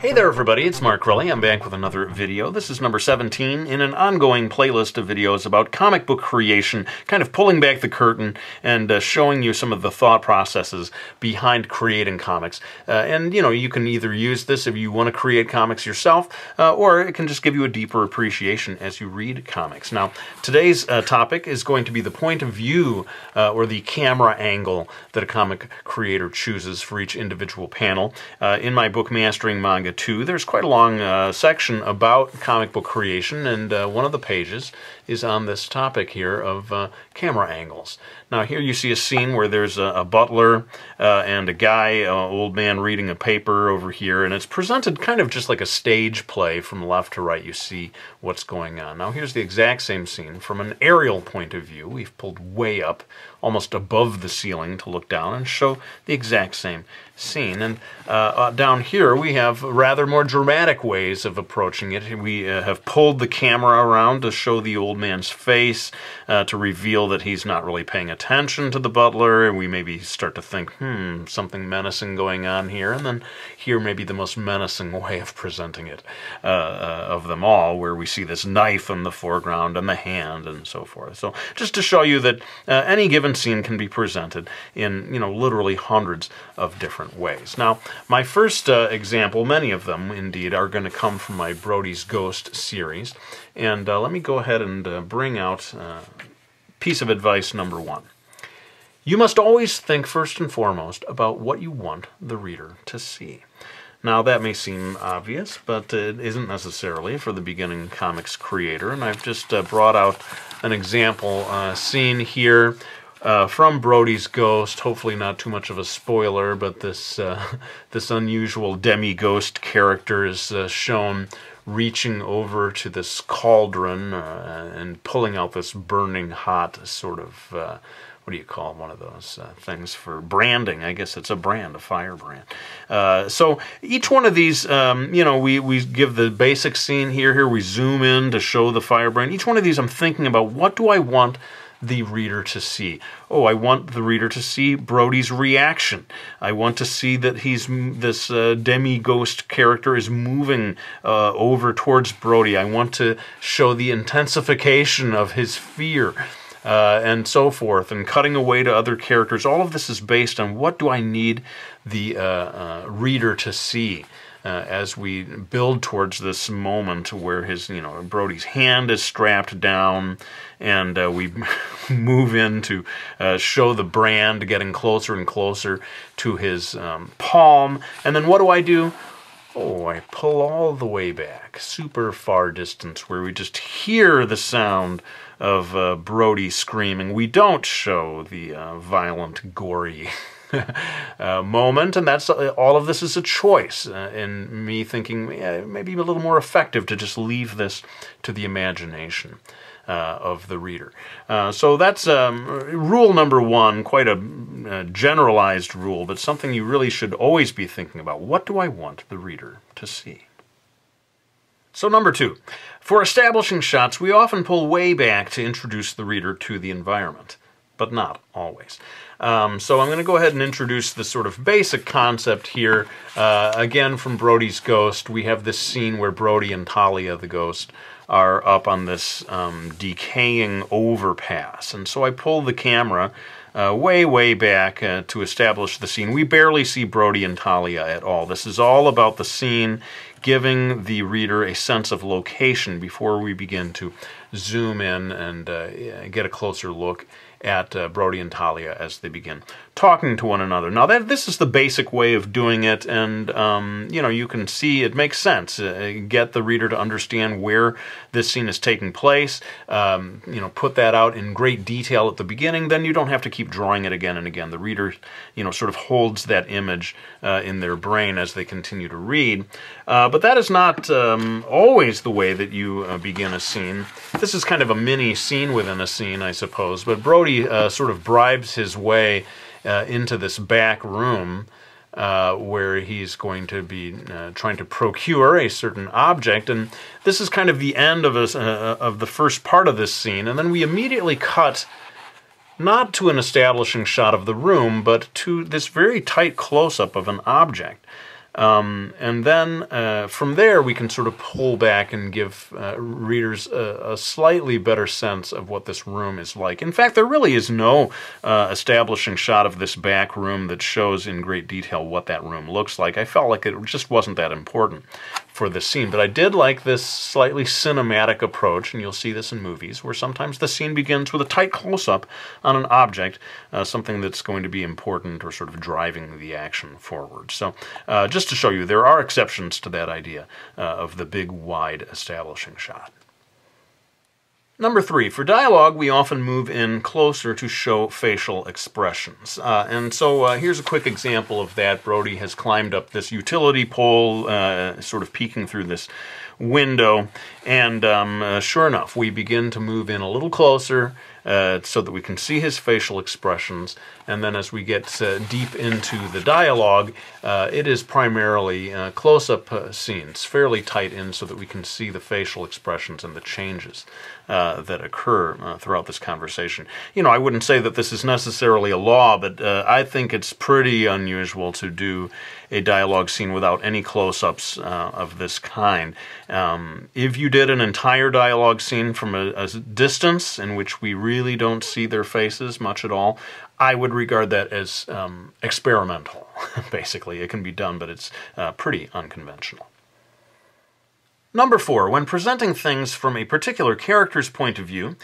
Hey there everybody, it's Mark Crilley. I'm back with another video. This is number 17 in an ongoing playlist of videos about comic book creation, kind of pulling back the curtain and showing you some of the thought processes behind creating comics. And you know, you can either use this if you want to create comics yourself, or it can just give you a deeper appreciation as you read comics. Now, today's topic is going to be the point of view or the camera angle that a comic creator chooses for each individual panel. In my book, Mastering Manga, Too, there's quite a long section about comic book creation, and one of the pages is on this topic here of camera angles. Now here you see a scene where there's a butler and a guy, old man reading a paper over here, and it's presented kind of just like a stage play from left to right. You see what's going on. Now here's the exact same scene from an aerial point of view. We've pulled way up, almost above the ceiling, to look down and show the exact same scene. And down here we have rather more dramatic ways of approaching it. We have pulled the camera around to show the old man's face, to reveal that he's not really paying attention to the butler, and we maybe start to think, something menacing going on here. And then here may be the most menacing way of presenting it of them all, where we see this knife in the foreground and the hand and so forth. So just to show you that any given scene can be presented in, you know, literally hundreds of different ways. Now, my first example, many of them indeed, are going to come from my Brody's Ghost series. And let me go ahead and bring out piece of advice number one. You must always think first and foremost about what you want the reader to see. Now that may seem obvious, but it isn't necessarily for the beginning comics creator. And I've just brought out an example scene here from Brody's Ghost. Hopefully not too much of a spoiler, but this this unusual demi-ghost character is shown reaching over to this cauldron and pulling out this burning hot sort of, what do you call one of those things for branding? I guess it's a brand, a firebrand. So each one of these, you know, we give the basic scene here. Here we zoom in to show the firebrand. Each one of these I'm thinking about, what do I want the reader to see? Oh, I want the reader to see Brody's reaction. I want to see that he's this demi-ghost character is moving over towards Brody. I want to show the intensification of his fear and so forth, and cutting away to other characters. All of this is based on what do I need the reader to see. As we build towards this moment where his, you know, Brody's hand is strapped down, and we move in to show the brand getting closer and closer to his palm. And then what do? Oh, I pull all the way back, super far distance, where we just hear the sound of Brody screaming. We don't show the violent, gory moment, and that's all of this is a choice, and me thinking, yeah, maybe a little more effective to just leave this to the imagination of the reader. So that's rule number one, quite a generalized rule, but something you really should always be thinking about. What do I want the reader to see? So number two, for establishing shots, we often pull way back to introduce the reader to the environment, but not always. So I'm going to go ahead and introduce the sort of basic concept here. Again, from Brody's Ghost, we have this scene where Brody and Talia, the ghost, are up on this decaying overpass. And so I pull the camera way, way back to establish the scene. We barely see Brody and Talia at all. This is all about the scene, giving the reader a sense of location before we begin to zoom in and get a closer look at Brody and Talia as they begin talking to one another. Now this is the basic way of doing it, and you know, you can see it makes sense. Get the reader to understand where this scene is taking place. You know, put that out in great detail at the beginning, then you don't have to keep drawing it again and again. The reader, you know, sort of holds that image in their brain as they continue to read. But that is not always the way that you begin a scene. This is kind of a mini scene within a scene, I suppose, but Brody sort of bribes his way into this back room where he's going to be trying to procure a certain object, and this is kind of the end of the first part of this scene, and then we immediately cut not to an establishing shot of the room, but to this very tight close-up of an object. And then from there we can sort of pull back and give readers a slightly better sense of what this room is like. In fact, there really is no establishing shot of this back room that shows in great detail what that room looks like. I felt like it just wasn't that important for this scene, but I did like this slightly cinematic approach, and you'll see this in movies, where sometimes the scene begins with a tight close-up on an object, something that's going to be important or sort of driving the action forward. So just to show you, there are exceptions to that idea of the big wide establishing shot. Number three, for dialogue, we often move in closer to show facial expressions. And so here's a quick example of that. Brody has climbed up this utility pole, sort of peeking through this window, and sure enough, we begin to move in a little closer so that we can see his facial expressions. And then as we get deep into the dialogue, it is primarily close-up scenes, fairly tight in so that we can see the facial expressions and the changes that occur throughout this conversation. You know, I wouldn't say that this is necessarily a law, but I think it's pretty unusual to do a dialogue scene without any close-ups of this kind. If you did an entire dialogue scene from a distance in which we really don't see their faces much at all, I would regard that as experimental, basically. It can be done, but it's pretty unconventional. Number four, when presenting things from a particular character's point of view,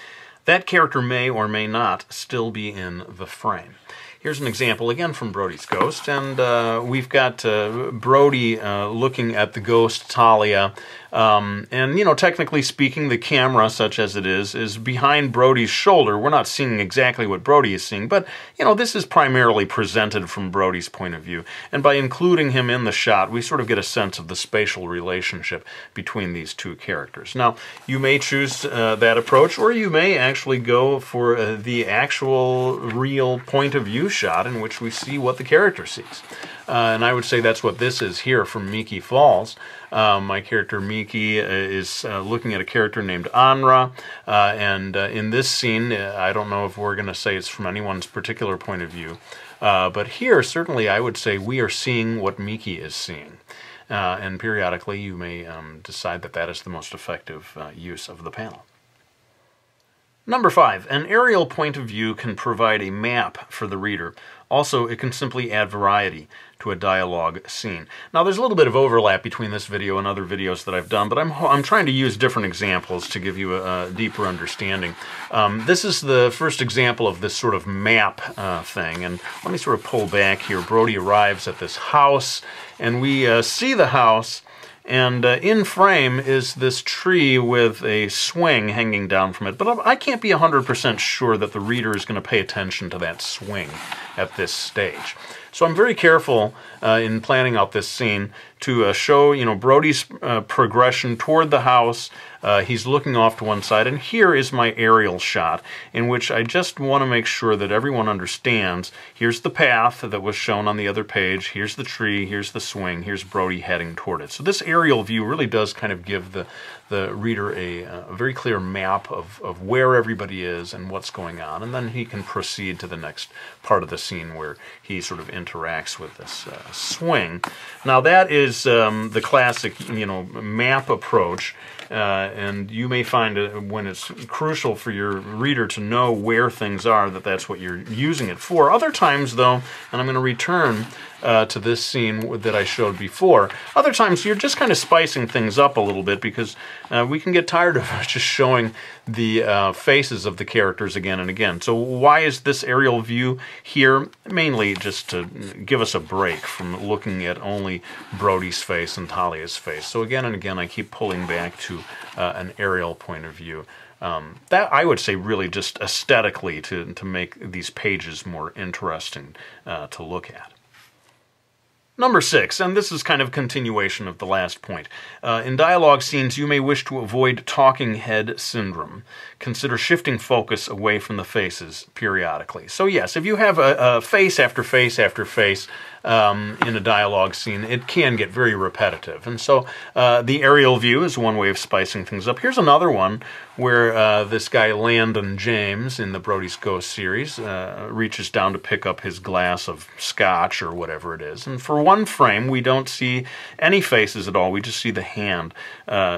that character may or may not still be in the frame. Here's an example, again, from Brody's Ghost, and we've got Brody looking at the ghost Talia, and, you know, technically speaking, the camera, such as it is behind Brody's shoulder. We're not seeing exactly what Brody is seeing, but, you know, this is primarily presented from Brody's point of view, and by including him in the shot, we sort of get a sense of the spatial relationship between these two characters. Now, you may choose that approach, or you may actually go for the actual real point of view shot in which we see what the character sees. And I would say that's what this is here from Miki Falls. My character Miki is looking at a character named Anra, and in this scene, I don't know if we're going to say it's from anyone's particular point of view, but here certainly I would say we are seeing what Miki is seeing. And periodically you may decide that that is the most effective use of the panel. Number five, an aerial point of view can provide a map for the reader. Also, it can simply add variety to a dialogue scene. Now, there's a little bit of overlap between this video and other videos that I've done, but I'm trying to use different examples to give you a deeper understanding. This is the first example of this sort of map thing, and let me sort of pull back here. Brody arrives at this house, and we see the house, and in frame is this tree with a swing hanging down from it. But I can't be 100% sure that the reader is going to pay attention to that swing at this stage. So I'm very careful in planning out this scene to show, you know, Brody's progression toward the house. He's looking off to one side, and here is my aerial shot in which I just want to make sure that everyone understands. Here's the path that was shown on the other page. Here's the tree. Here's the swing. Here's Brody heading toward it. So this aerial view really does kind of give the reader a very clear map of where everybody is and what's going on, and then he can proceed to the next part of the scene where he sort of interacts with this swing. Now that is the classic, you know, map approach, and you may find when it's crucial for your reader to know where things are that that's what you're using it for. Other times though, and I'm going to return to this scene that I showed before, other times you're just kind of spicing things up a little bit because we can get tired of just showing the faces of the characters again and again. So why is this aerial view here? Mainly just to give us a break from looking at only Brody's face and Talia's face. So again and again I keep pulling back to an aerial point of view. That I would say really just aesthetically to make these pages more interesting to look at. Number six, and this is kind of a continuation of the last point. In dialogue scenes, you may wish to avoid talking head syndrome. Consider shifting focus away from the faces periodically. So yes, if you have a face after face after face, in a dialogue scene, it can get very repetitive. And so the aerial view is one way of spicing things up. Here's another one where this guy Landon James in the Brody's Ghost series reaches down to pick up his glass of scotch or whatever it is. And for one frame, we don't see any faces at all. We just see the hand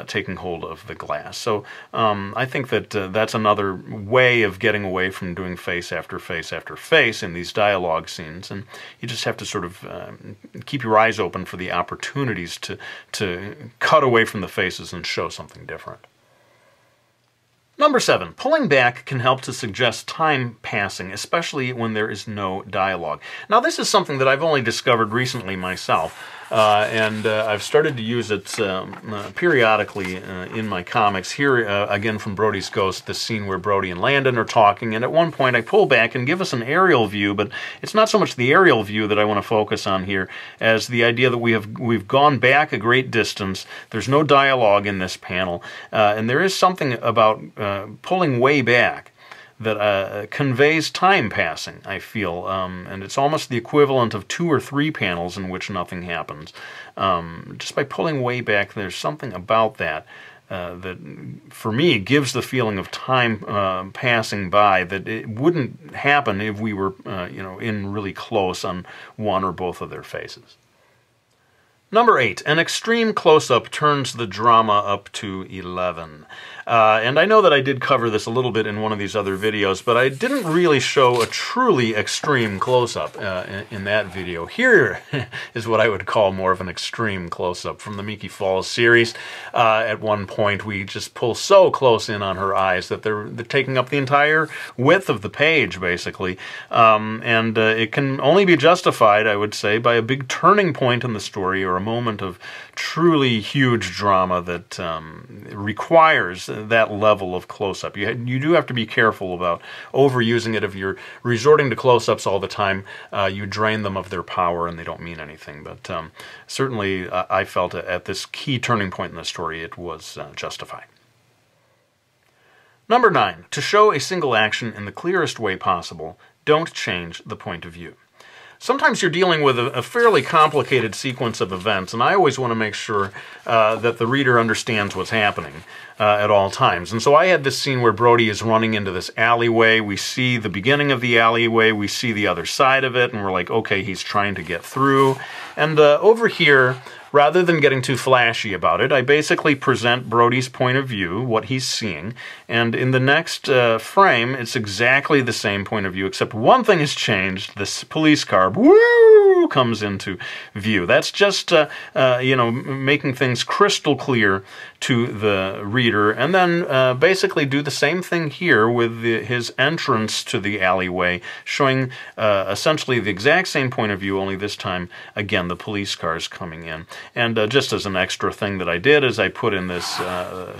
taking hold of the glass. So I think that that's another way of getting away from doing face after face after face in these dialogue scenes. And you just have to sort of keep your eyes open for the opportunities to cut away from the faces and show something different. Number 7, pulling back can help to suggest time passing, especially when there is no dialogue. Now, this is something that I've only discovered recently myself, and I've started to use it periodically in my comics. Here, again, from Brody's Ghost, the scene where Brody and Landon are talking, and at one point I pull back and give us an aerial view, but it's not so much the aerial view that I want to focus on here as the idea that we've gone back a great distance. There's no dialogue in this panel, and there is something about pulling way back that conveys time passing, I feel, and it's almost the equivalent of 2 or 3 panels in which nothing happens. Just by pulling way back, there's something about that that, for me, gives the feeling of time passing by, that it wouldn't happen if we were you know, in really close on one or both of their faces. Number 8, an extreme close-up turns the drama up to 11. And I know that I did cover this a little bit in one of these other videos, but I didn't really show a truly extreme close-up in that video. Here is what I would call more of an extreme close-up from the Miki Falls series. At one point, we just pull so close in on her eyes that they're taking up the entire width of the page, basically. And it can only be justified, I would say, by a big turning point in the story, or a moment of truly huge drama that requires that level of close-up. You do have to be careful about overusing it. If you're resorting to close-ups all the time, you drain them of their power and they don't mean anything. But certainly I felt at this key turning point in the story it was justified. Number 9, to show a single action in the clearest way possible, don't change the point of view. Sometimes you're dealing with a fairly complicated sequence of events, and I always want to make sure that the reader understands what's happening at all times. And so I had this scene where Brody is running into this alleyway. We see the beginning of the alleyway, we see the other side of it, and we're like, okay, he's trying to get through. And over here, rather than getting too flashy about it, I basically present Brody's point of view, what he's seeing, and in the next frame, it's exactly the same point of view, except one thing has changed. This police car, woo, comes into view. That's just, you know, making things crystal clear to the reader, and then basically do the same thing here with his entrance to the alleyway, showing essentially the exact same point of view, only this time, again, the police car's coming in. And just as an extra thing that I did is I put in this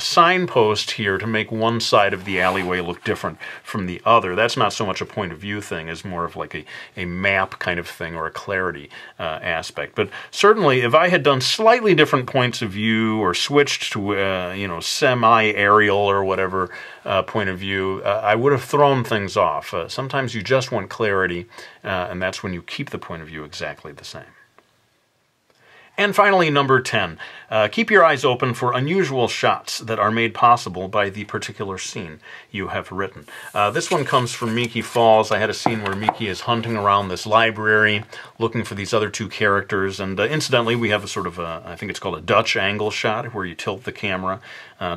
signpost here to make one side of the alleyway look different from the other. That's not so much a point of view thing as more of like a map kind of thing, or a clarity aspect. But certainly if I had done slightly different points of view, or switched to you know, semi-aerial or whatever point of view, I would have thrown things off. Sometimes you just want clarity, and that's when you keep the point of view exactly the same. And finally, number 10, keep your eyes open for unusual shots that are made possible by the particular scene you have written. This one comes from Miki Falls. I had a scene where Miki is hunting around this library, looking for these other 2 characters, and incidentally, we have a sort of, I think it's called a Dutch angle shot, where you tilt the camera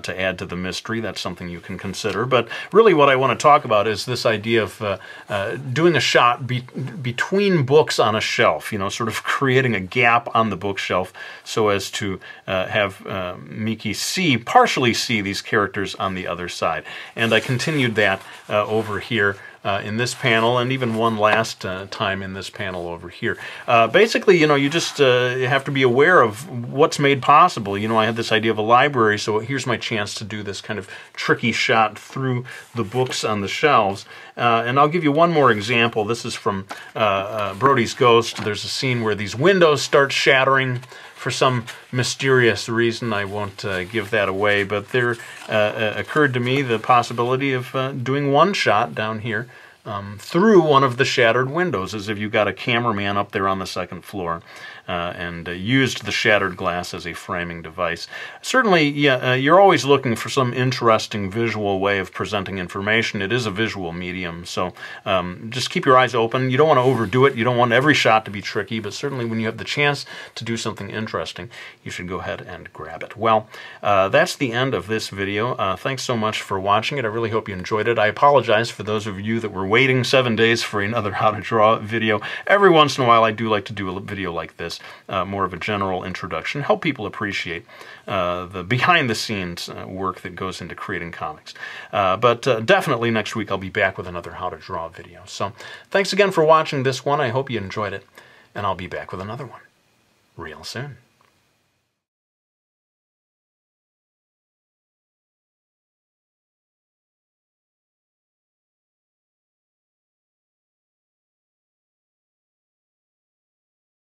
to add to the mystery. That's something you can consider, but really what I want to talk about is this idea of doing a shot between books on a shelf, you know, sort of creating a gap on the bookshelf, so as to have Miki partially see these characters on the other side. And I continued that over here in this panel, and even one last time in this panel over here. Basically, you know, you just have to be aware of what's made possible. You know, I had this idea of a library, so here's my chance to do this kind of tricky shot through the books on the shelves. And I'll give you one more example. This is from Brody's Ghost. There's a scene where these windows start shattering for some mysterious reason. I won't give that away, but there occurred to me the possibility of doing one shot down here through one of the shattered windows, as if you got a cameraman up there on the second floor and used the shattered glass as a framing device. Certainly, yeah, you're always looking for some interesting visual way of presenting information. It is a visual medium, so just keep your eyes open. You don't want to overdo it. You don't want every shot to be tricky, but certainly when you have the chance to do something interesting, you should go ahead and grab it. Well, that's the end of this video. Thanks so much for watching it. I really hope you enjoyed it. I apologize for those of you that were waiting 7 days for another How to Draw video. Every once in a while I do like to do a video like this, more of a general introduction, help people appreciate the behind-the-scenes work that goes into creating comics. But definitely next week I'll be back with another How to Draw video. So thanks again for watching this one. I hope you enjoyed it, and I'll be back with another one real soon.